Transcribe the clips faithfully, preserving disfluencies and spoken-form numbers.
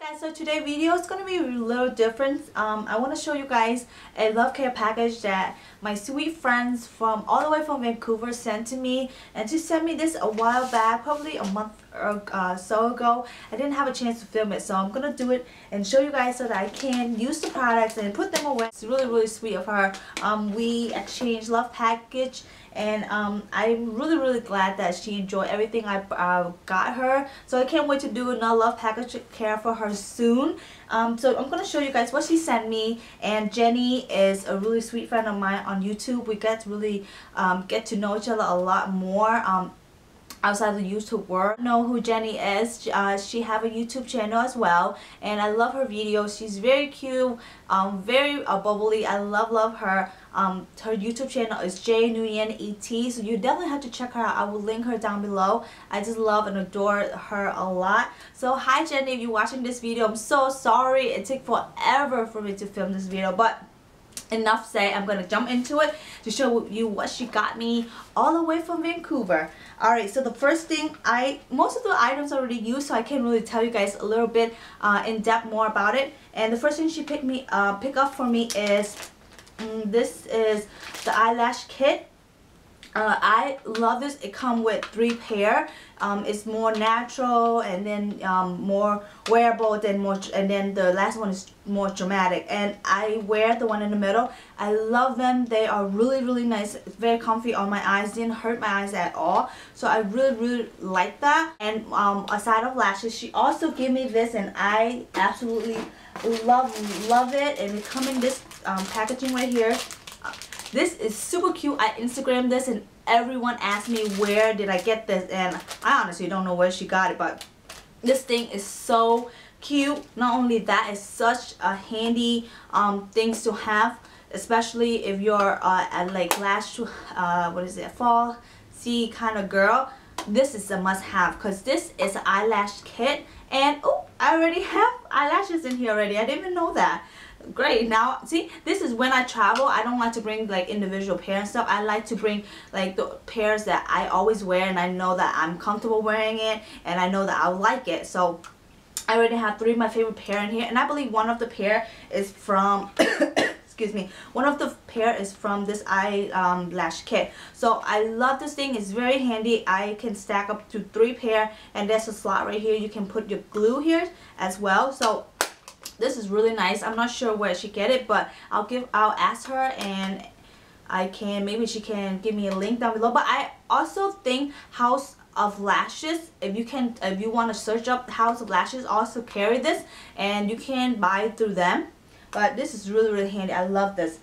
Guys, so today's video is going to be a little different. Um, I want to show you guys a love care package that my sweet friends from all the way from Vancouver sent to me. And she sent me this a while back, probably a month or uh, so ago. I didn't have a chance to film it, so I'm going to do it and show you guys so that I can use the products and put them away. It's really, really sweet of her. Um, we exchanged love package. And um, I'm really, really glad that she enjoyed everything I uh, got her. So I can't wait to do another love package care for her soon. Um, so I'm going to show you guys what she sent me. And Jenny is a really sweet friend of mine on YouTube. We get to really um, get to know each other a lot more. Um, outside of YouTube work. Know who Jenny is. Uh, she have a YouTube channel as well, and I love her videos. She's very cute, um, very uh, bubbly. I love love her. Um, her YouTube channel is J Nguyen E T, so you definitely have to check her out. I will link her down below. I just love and adore her a lot. So hi Jenny, if you're watching this video, I'm so sorry it took forever for me to film this video, but enough said. I'm gonna jump into it to show you what she got me all the way from Vancouver. Alright, so the first thing, I most of the items I already used, so I can't really tell you guys a little bit uh, in depth more about it. And the first thing she picked me uh, pick up for me is um, this is the eyelash kit. Uh, I love this. It comes with three pair. Um, it's more natural, and then um, more wearable, then more, and then the last one is more dramatic. And I wear the one in the middle. I love them. They are really, really nice. It's very comfy on my eyes. Didn't hurt my eyes at all. So I really, really like that. And um, aside of lashes, she also gave me this, and I absolutely love love it. And it comes in this um, packaging right here. This is super cute. I Instagrammed this and everyone asked me where did I get this, and I honestly don't know where she got it, but this thing is so cute. Not only that, it's such a handy um, things to have, especially if you're uh, at like lash, uh, what is it, fall, sea kind of girl. This is a must-have because this is an eyelash kit, and oh, I already have eyelashes in here already. I didn't even know that. Great. Now see, this is when I travel, I don't like to bring like individual pairs and stuff. I like to bring like the pairs that I always wear, and I know that I'm comfortable wearing it, and I know that I like it. So I already have three of my favorite pair in here, and I believe one of the pair is from excuse me, one of the pair is from this eye um, lash kit. So I love this thing. It's very handy. I can stack up to three pair, and there's a slot right here. You can put your glue here as well. So this is really nice. I'm not sure where she get it, but I'll give I'll ask her, and I can maybe she can give me a link down below. But I also think House of Lashes, if you can if you want to search up House of Lashes, also carry this, and you can buy through them. But this is really, really handy. I love this.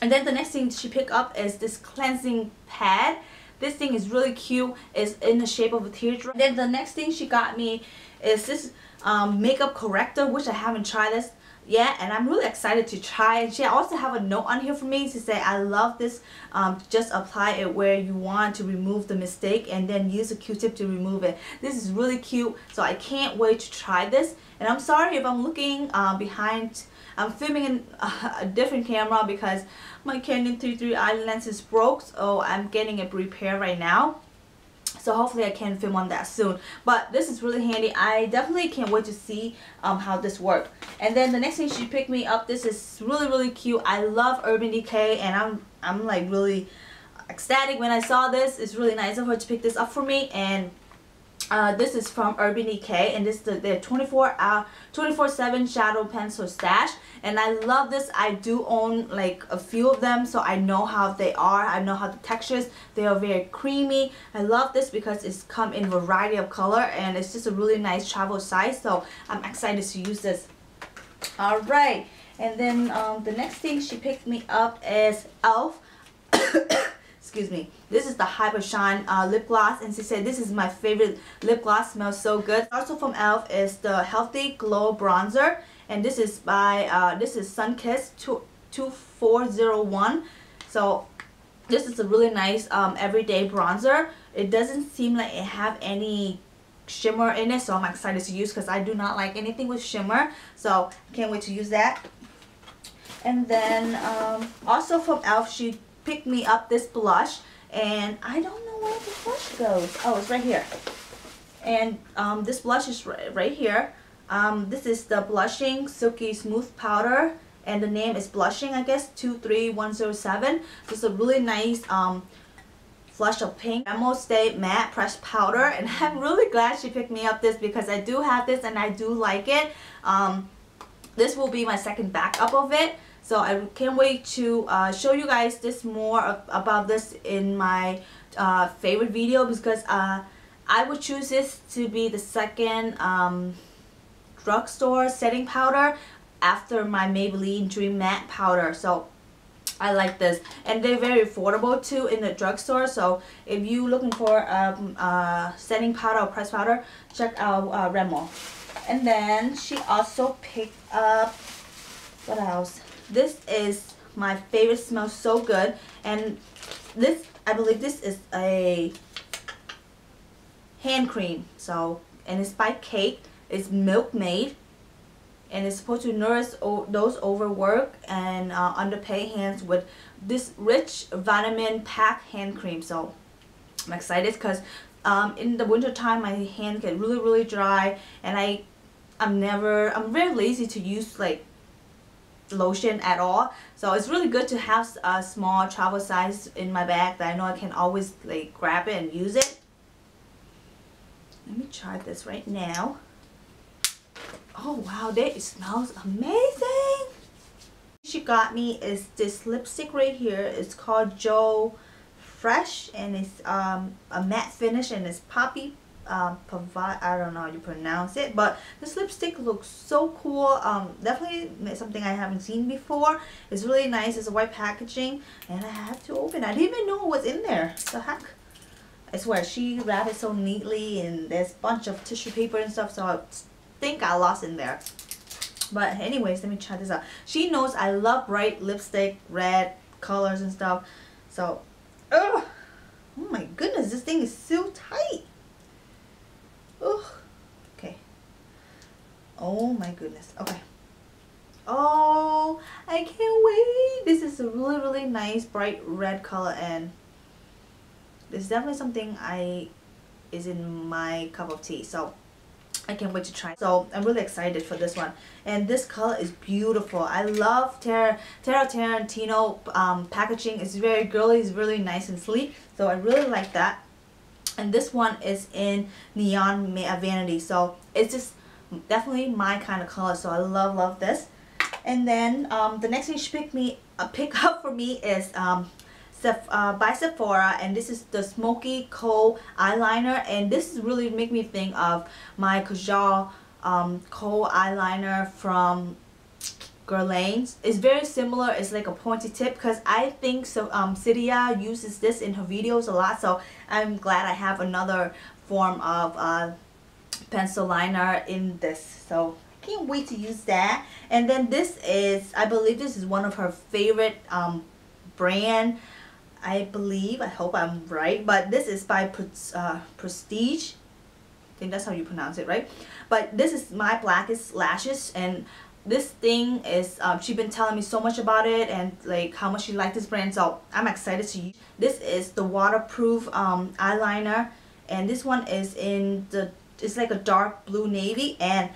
And then the next thing she picked up is this cleansing pad. This thing is really cute. It's in the shape of a teardrop. Then the next thing she got me is this um, makeup corrector, which I haven't tried this yet, and I'm really excited to try. And she also have a note on here for me to say, I love this. Um, just apply it where you want to remove the mistake, and then use a Q-tip to remove it. This is really cute, so I can't wait to try this. And I'm sorry if I'm looking uh, behind. I'm filming in a, a different camera because my Canon three three eye lens is broke, so I'm getting it repaired right now. So hopefully I can film on that soon. But this is really handy. I definitely can't wait to see um, how this works. And then the next thing she picked me up, this is really, really cute. I love Urban Decay, and I'm I'm like really ecstatic when I saw this. It's really nice of her to pick this up for me. And Uh, this is from Urban Decay, and this is the, their twenty-four hour, twenty-four seven shadow pencil stash, and I love this. I do own like a few of them, so I know how they are. I know how the textures. They are very creamy. I love this because it's come in variety of color, and it's just a really nice travel size. So I'm excited to use this. All right, and then um, the next thing she picked me up is e l f Excuse me. This is the Hyper Shine uh, lip gloss, and she said this is my favorite lip gloss. Smells so good. Also from e l f is the Healthy Glow Bronzer, and this is by uh, this is Sunkiss two four zero one. So this is a really nice um, everyday bronzer. It doesn't seem like it have any shimmer in it, so I'm excited to use because I do not like anything with shimmer. So can't wait to use that. And then um, also from e l f she pick me up this blush, and I don't know where the blush goes. Oh, it's right here. And um, this blush is right, right here. Um, this is the Blushing Silky Smooth Powder, and the name is Blushing, I guess, two three one zero seven. This is a really nice um, flush of pink. Rimmel Stay Matte Pressed Powder, and I'm really glad she picked me up this because I do have this and I do like it. Um, this will be my second backup of it. So I can't wait to uh, show you guys this more of, about this in my uh, favorite video because uh, I would choose this to be the second um, drugstore setting powder after my Maybelline Dream Matte Powder. So I like this, and they're very affordable too in the drugstore. So if you're looking for um, uh, setting powder or pressed powder, check out uh, Rimmel. And then she also picked up, what else? This is my favorite, smells so good, and this, I believe this is a hand cream. So, and it's by Cake. It's milkmaid, and it's supposed to nourish those overworked and uh, underpaid hands with this rich vitamin-packed hand cream. So I'm excited because um, in the winter time my hand get really really dry, and I I'm never I'm very lazy to use like lotion at all. So it's really good to have a small travel size in my bag that I know I can always like grab it and use it. Let me try this right now. Oh wow, that, it smells amazing. She got me is this lipstick right here. It's called Joe Fresh, and it's um a matte finish, and it's poppy um provide, I don't know how you pronounce it, but this lipstick looks so cool. Um definitely something I haven't seen before. It's really nice. It's a white packaging, and I have to open it. I didn't even know what's in there. What the heck? I swear she wrapped it so neatly, and there's a bunch of tissue paper and stuff, so I think I lost in there. But anyways, let me try this out. She knows I love bright lipstick, red colors and stuff. So ugh, oh my goodness, this thing is so tight. Ugh. Okay. Oh my goodness. Okay. Oh, I can't wait. This is a really really nice bright red color, and it's definitely something I is in my cup of tea. So I can't wait to try. So I'm really excited for this one, and this color is beautiful. I love Tara Tara Tarantino um, packaging. It's very girly. It's really nice and sleek. So I really like that. And this one is in Neon Vanity, so it's just definitely my kind of color. So I love love this. And then um, the next thing she picked me uh, pick up for me is um, Sef uh, by Sephora, and this is the Smoky Coal Eyeliner, and this is really make me think of my Kajal um, Coal Eyeliner from Guerlain. It's very similar. It's like a pointy tip because I think so. Um, Cydia uses this in her videos a lot, so I'm glad I have another form of uh, pencil liner in this. So I can't wait to use that. And then this is, I believe this is one of her favorite um, brand. I believe, I hope I'm right, but this is by uh, Prestige. I think that's how you pronounce it, right? But this is my Blackest Lashes, and this thing is, um, she's been telling me so much about it and like how much she liked this brand, so I'm excited to use. This is the waterproof um, eyeliner, and this one is in the, it's like a dark blue navy, and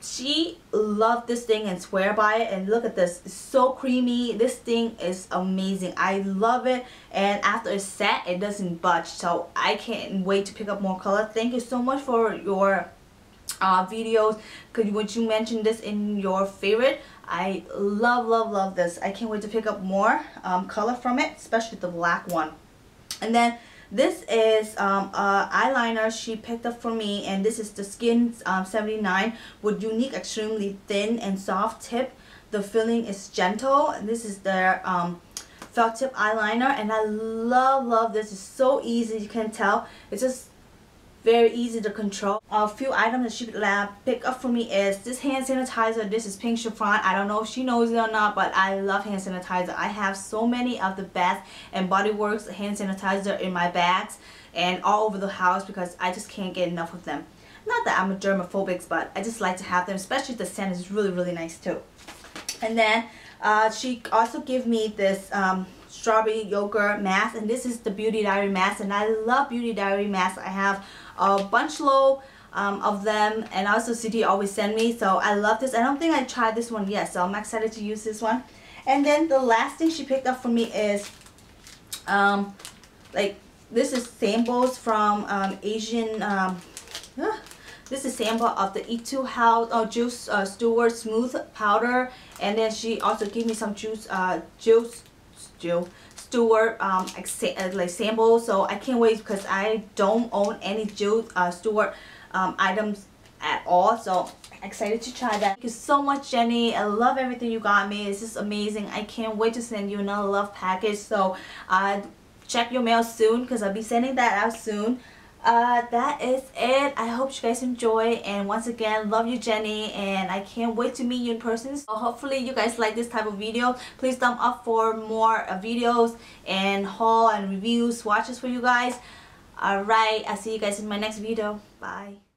she loved this thing and swear by it. And look at this, it's so creamy. This thing is amazing. I love it, and after it's set, it doesn't budge, so I can't wait to pick up more color. Thank you so much for your Uh, videos, because would you mention this in your favorite. I love love love this. I can't wait to pick up more um, color from it, especially the black one. And then this is um, a eyeliner she picked up for me, and this is the Skin um, seventy-nine with unique, extremely thin and soft tip. The feeling is gentle. This is their um, felt tip eyeliner, and I love love this. It's so easy, you can tell. It's just very easy to control. A few items that she lab pick up for me is this hand sanitizer. This is pink chiffon. I don't know if she knows it or not, but I love hand sanitizer. I have so many of the Bath and Body Works hand sanitizer in my bags and all over the house because I just can't get enough of them. Not that I'm a germaphobic, but I just like to have them, especially the scent is really really nice too. And then uh, she also gave me this um, strawberry yogurt mask, and this is the Beauty Diary mask, and I love Beauty Diary masks. I have a bunch low um, of them, and also C D always send me, so I love this. I don't think I tried this one yet, so I'm excited to use this one. And then the last thing she picked up for me is um, like this is samples from um, Asian um, uh, this is sample of the E two House or oh, Jules uh, Stuart Smooth Powder, and then she also gave me some Jules uh, Jules Jules Stuart um like samples. So I can't wait because I don't own any Jules uh, Stuart um, items at all. So excited to try that. Thank you so much, Jenny. I love everything you got me. It's just amazing. I can't wait to send you another love package. So uh, check your mail soon because I'll be sending that out soon. Uh, that is it. I hope you guys enjoy, and once again, love you, Jenny, and I can't wait to meet you in person. So hopefully you guys like this type of video. Please thumb up for more uh, videos and haul and reviews, swatches for you guys. Alright, I'll see you guys in my next video. Bye.